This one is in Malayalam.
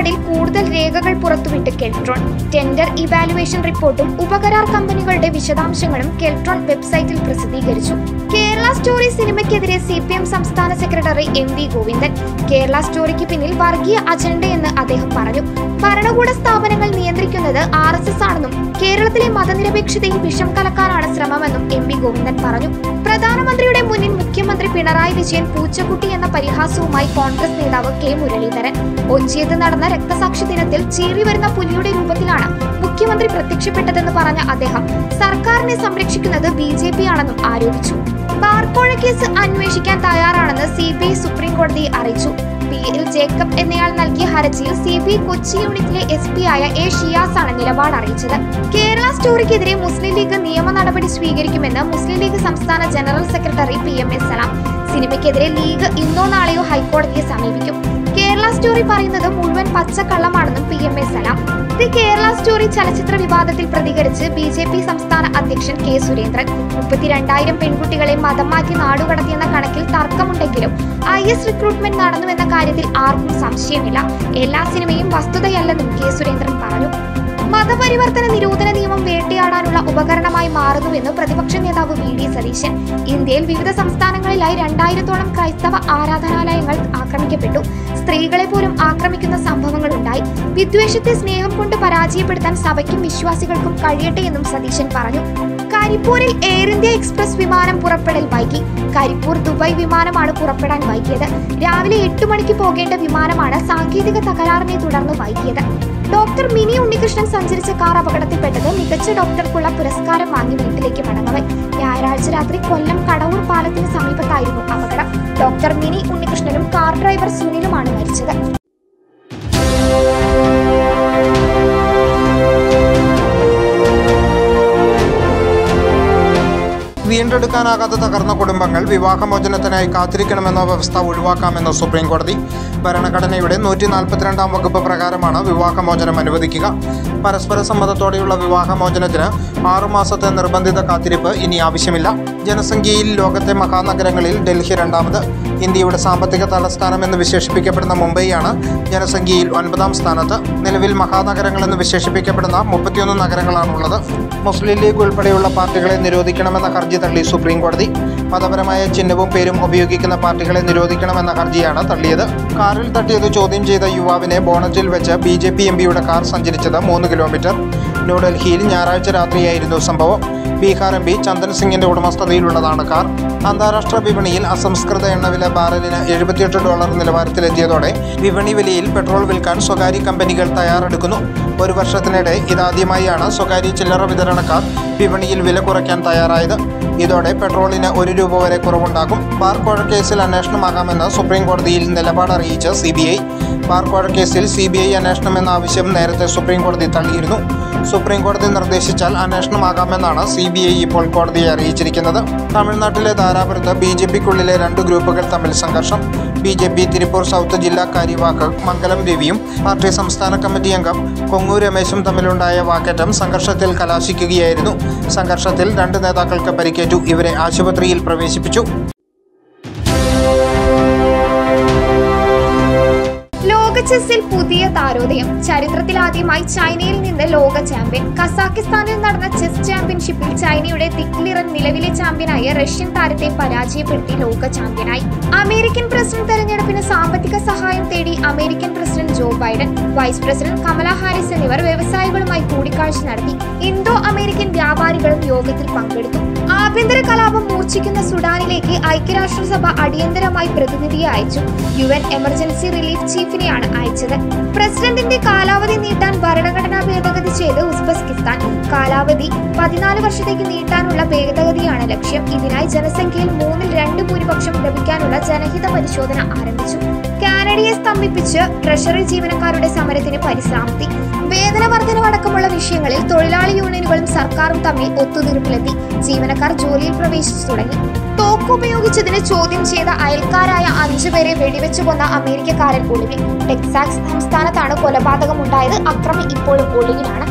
നിലപാടിൽ കൂടുതൽ രേഖകൾ പുറത്തുവിട്ട് കെൽട്രോൺ. ടെൻഡർ ഇവാലുവേഷൻ റിപ്പോർട്ടും ഉപകരാർ കമ്പനികളുടെ വിശദാംശങ്ങളും കെൽട്രോൺ വെബ്സൈറ്റിൽ പ്രസിദ്ധീകരിച്ചു. കേരള സ്റ്റോറി സിനിമയ്ക്കെതിരെ CPM സംസ്ഥാന സെക്രട്ടറി MV ഗോവിന്ദൻ. കേരള സ്റ്റോറിക്ക് പിന്നിൽ വർഗീയ അജണ്ടയെന്ന് അദ്ദേഹം പറഞ്ഞു. ഭരണകൂട സ്ഥാപനങ്ങൾ നിയന്ത്രിക്കുന്നത് RSS ആണെന്നും കേരളത്തിലെ മതനിരപേക്ഷതയിൽ വിഷം കലക്കാനാണ് ശ്രമമെന്നും MV ഗോവിന്ദൻ പറഞ്ഞു. പ്രധാനമന്ത്രിയുടെ മുന്നിൽ മുഖ്യമന്ത്രി പിണറായി വിജയൻ പൂച്ചക്കുട്ടി എന്ന പരിഹാസവുമായി കോൺഗ്രസ് നേതാവ് കെ മുരളീധരൻ. ഒഞ്ചിയത്ത് നടന്ന രക്തസാക്ഷി ദിനത്തിൽ ചീറി വരുന്ന പുലിയുടെ രൂപത്തിലാണ് മുഖ്യമന്ത്രി പ്രത്യക്ഷപ്പെട്ടതെന്ന് പറഞ്ഞ അദ്ദേഹം സർക്കാരിനെ സംരക്ഷിക്കുന്നത് BJP ആണെന്നും ആരോപിച്ചു. ബാർക്കോഴ കേസ് അന്വേഷിക്കാൻ തയ്യാറാണെന്ന് CBI സുപ്രീം കോടതിയെ അറിയിച്ചു. PL ജേക്കബ് എന്നയാൾ നൽകിയ ഹർജിയിൽ CBI കൊച്ചി യൂണിറ്റിലെ SP ആയ A ഷിയാസാണ് നിലപാട് അറിയിച്ചത്. കേരള സ്റ്റോറിക്കെതിരെ മുസ്ലിം ലീഗ് നിയമ നടപടി സ്വീകരിക്കുമെന്ന് മുസ്ലിം ലീഗ് സംസ്ഥാന ജനറൽ സെക്രട്ടറി PMS സലാം. സിനിമയ്ക്കെതിരെ ലീഗ് ഇന്നോ നാളെയോ ഹൈക്കോടതിയെ സമീപിക്കും. കേരള സ്റ്റോറി പറയുന്നത് മുഴുവൻ പച്ചക്കള്ളമാണെന്നും PMS Salam. The Kerala story ചലച്ചിത്ര വിവാദത്തിൽ പ്രതികരിച്ച് BJP സംസ്ഥാന അധ്യക്ഷൻ കെ സുരേന്ദ്രൻ. 32,000 പെൺകുട്ടികളെ മതം മാറ്റി നാടുകടത്തിയെന്ന കണക്കിൽ തർക്കമുണ്ടെങ്കിലും IS റിക്രൂട്ട്മെന്റ് നടന്നുവെന്ന കാര്യത്തിൽ ആർക്കും സംശയമില്ല. എല്ലാ സിനിമയും വസ്തുതയല്ലെന്നും കെ സുരേന്ദ്രൻ പറഞ്ഞു. മതപരിവർത്തന നിരോധന നിയമം വേട്ടയാടാനുള്ള ഉപകരണമായി മാറുന്നുവെന്ന് പ്രതിപക്ഷ നേതാവ് VD സതീശൻ. ഇന്ത്യയിൽ വിവിധ സംസ്ഥാനങ്ങളിലായി 2000-ഓളം ക്രൈസ്തവ ആരാധനാലയങ്ങൾ ആക്രമിക്കപ്പെട്ടു. സ്ത്രീകളെ പോലും ആക്രമിക്കുന്ന സംഭവങ്ങളുണ്ടായി. വിദ്വേഷത്തെ സ്നേഹം കൊണ്ട് പരാജയപ്പെടുത്താൻ സഭയ്ക്കും വിശ്വാസികൾക്കും കഴിയട്ടെ എന്നും സതീശൻ പറഞ്ഞു. കരിപ്പൂരിൽ Air India Express വിമാനം പുറപ്പെടൽ വൈകി. കരിപ്പൂർ ദുബായ് വിമാനമാണ് പുറപ്പെടാൻ വൈകിയത്. രാവിലെ 8 മണിക്ക് പോകേണ്ട വിമാനമാണ് സാങ്കേതിക തകരാറിനെ തുടർന്ന് വൈകിയത്. ഡോക്ടർ മിനി ഉണ്ണികൃഷ്ണൻ സഞ്ചരിച്ച കാർ അപകടത്തിൽപ്പെട്ടത് മികച്ച ഡോക്ടർക്കുള്ള പുരസ്കാരം വാങ്ങി വീട്ടിലേക്ക് മടങ്ങവൻ. ഞായറാഴ്ച രാത്രി കൊല്ലം കടവൂർ പാലത്തിന് സമീപത്തായിരുന്നു അപകടം. ഡോക്ടർ മിനി ഉണ്ണികൃഷ്ണനും കാർ ഡ്രൈവർ സുനിലുമാണ് മരിച്ചത്. വീണ്ടെടുക്കാനാകാതെ തകർന്ന കുടുംബങ്ങൾ വിവാഹമോചനത്തിനായി കാത്തിരിക്കണമെന്ന വ്യവസ്ഥ ഒഴിവാക്കാമെന്ന് സുപ്രീം കോടതി. ഭരണഘടനയുടെ 142-ാം വകുപ്പ് പ്രകാരമാണ് വിവാഹമോചനം അനുവദിക്കുക. പരസ്പര സമ്മതത്തോടെയുള്ള വിവാഹമോചനത്തിന് 6 മാസത്തെ നിർബന്ധിത കാത്തിരിപ്പ് ഇനി ആവശ്യമില്ല. ജനസംഖ്യയിൽ ലോകത്തെ മഹാനഗരങ്ങളിൽ ഡൽഹി 2ാമത്. ഇന്ത്യയുടെ സാമ്പത്തിക തലസ്ഥാനം എന്ന് വിശേഷിപ്പിക്കപ്പെടുന്ന മുംബൈയാണ് ജനസംഖ്യയിൽ 9-ാം സ്ഥാനത്ത്. നിലവിൽ മഹാനഗരങ്ങളെന്ന് വിശേഷിപ്പിക്കപ്പെടുന്ന 31 നഗരങ്ങളാണുള്ളത്. മുസ്ലിം ലീഗ് ഉൾപ്പെടെയുള്ള പാർട്ടികളെ നിരോധിക്കണമെന്ന ഹർജി തള്ളി സുപ്രീം കോടതി. മതപരമായ ചിഹ്നവും പേരും ഉപയോഗിക്കുന്ന പാർട്ടികളെ നിരോധിക്കണമെന്ന ഹർജിയാണ് തള്ളിയത്. കാറിൽ തട്ടിയത് ചോദ്യം ചെയ്ത യുവാവിനെ ബോണറ്റിൽ വെച്ച് BJP MPയുടെ കാർ സഞ്ചരിച്ചത് 3 കിലോമീറ്റർ. ന്യൂഡൽഹിയിൽ ഞായറാഴ്ച രാത്രിയായിരുന്നു സംഭവം. ബീഹാർ MP ചന്ദൻ സിംഗിന്റെ ഉടമസ്ഥതയിലുള്ളതാണ് കാർ. അന്താരാഷ്ട്ര വിപണിയിൽ അസംസ്കൃത എണ്ണവില ബാരലിന് $78 നിലവാരത്തിലെത്തിയതോടെ വിപണി വിലയിൽ പെട്രോൾ വിൽക്കാൻ സ്വകാര്യ കമ്പനികൾ തയ്യാറെടുക്കുന്നു. ഒരു വർഷത്തിനിടെ ഇതാദ്യമായാണ് സ്വകാര്യ ചില്ലറ വിതരണക്കാർ വിപണിയിൽ വില കുറയ്ക്കാൻ തയ്യാറായത്. ഇതോടെ പെട്രോളിന് ₹1 വരെ കുറവുണ്ടാകും. ബാർക്കോഴ കേസിൽ അന്വേഷണമാകാമെന്ന് സുപ്രീം കോടതിയിൽ നിലപാടറിയിച്ച CBI. ബാർക്കോഴ കേസിൽ CBI അന്വേഷണം എന്ന ആവശ്യം നേരത്തെ സുപ്രീം കോടതി തള്ളിയിരുന്നു. സുപ്രീം കോടതി നിർദ്ദേശിച്ചാൽ അന്വേഷണമാകാമെന്നാണ് CBI ഇപ്പോൾ കോടതിയെ അറിയിച്ചിരിക്കുന്നത്. തമിഴ്നാട്ടിലെ ധാരാപുരത്ത് BJPക്കുള്ളിലെ 2 ഗ്രൂപ്പുകൾ തമ്മിൽ സംഘർഷം. BJP തിരുപ്പൂർ സൗത്ത് ജില്ലാ കാര്യവാഹ് മംഗലം രവിയും പാർട്ടി സംസ്ഥാന കമ്മിറ്റി അംഗം കൊങ്ങൂർ രമേശും തമ്മിലുണ്ടായ വാക്കേറ്റം സംഘർഷത്തിൽ കലാശിക്കുകയായിരുന്നു. സംഘർഷത്തിൽ 2 നേതാക്കൾക്ക് പരിക്കേറ്റു. ഇവരെ ആശുപത്രിയിൽ പ്രവേശിപ്പിച്ചു. ചെസ്സിൽ പുതിയ താരോദയം. ചരിത്രത്തിലാദ്യമായി ചൈനയിൽ നിന്ന് ലോക ചാമ്പ്യൻ. കസാക്കിസ്ഥാനിൽ നടന്ന ചെസ് ചാമ്പ്യൻഷിപ്പിൽ ചൈനയുടെ തിക്ലിറൻ നിലവിലെ ചാമ്പ്യനായ റഷ്യൻ താരത്തെ പരാജയപ്പെടുത്തി ലോക ചാമ്പ്യനായി. അമേരിക്കൻ പ്രസിഡന്റ് തെരഞ്ഞെടുപ്പിന് സാമ്പത്തിക സഹായം തേടി American president Joe Biden, vice president Kamala Harris എന്നിവർ വ്യവസായികളുമായി കൂടിക്കാഴ്ച നടത്തി. ഇന്തോ അമേരിക്കൻ വ്യാപാരികളും യോഗത്തിൽ പങ്കെടുത്തു. ആഭ്യന്തര കലാപം മൂർച്ഛിക്കുന്ന സുഡാനിലേക്ക് ഐക്യരാഷ്ട്രസഭ അടിയന്തരമായി പ്രതിനിധിയെ അയച്ചു. UN എമർജൻസി റിലീഫ് ചീഫിനെയാണ് അയച്ചത്. പ്രസിഡന്റിന്റെ കാലാവധി നീട്ടാൻ ഭരണഘടനാ ഭേദഗതി ചെയ്ത് ഉസ്ബെക്കിസ്ഥാൻ. കാലാവധി 14 വർഷത്തേക്ക് നീട്ടാനുള്ള ഭേദഗതിയാണ് ലക്ഷ്യം. ഇതിനായി ജനസംഖ്യയിൽ 3-2 ഭൂരിപക്ഷം ലഭിക്കാനുള്ള ജനഹിത പരിശോധന ആരംഭിച്ചു. കാനഡയെ സ്തംഭിപ്പിച്ച് ട്രഷറി ജീവനക്കാരുടെ സമരത്തിന് പരിസമാപ്തി. വേതന വർധനവടക്കമുള്ള വിഷയങ്ങളിൽ തൊഴിലാളി യൂണിയനുകളും സർക്കാരും തമ്മിൽ ഒത്തുതീർപ്പിലെത്തി. ജീവനക്കാർ ജോലിയിൽ പ്രവേശിച്ചു തുടങ്ങി. തോക്കുപയോഗിച്ചതിന് ചോദ്യം ചെയ്ത അയൽക്കാരായ 5 പേരെ വെടിവെച്ചു കൊന്ന അമേരിക്കക്കാരൻ ഒളിവിൽ. ടെക്സാസ് സംസ്ഥാനത്താണ് കൊലപാതകമുണ്ടായത്. അക്രമി ഇപ്പോഴും ഒളിവിലാണ്.